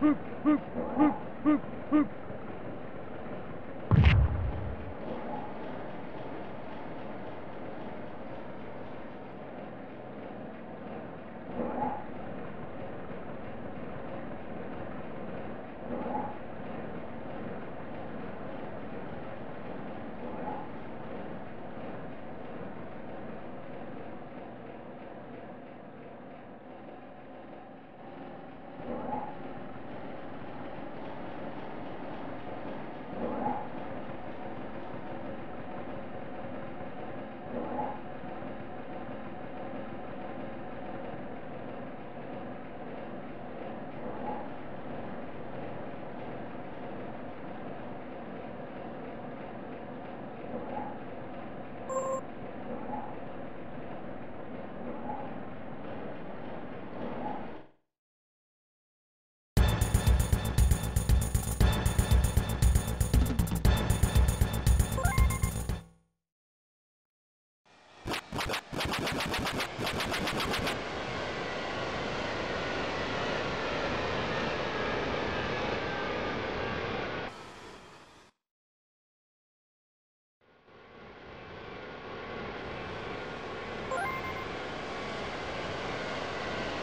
Boop,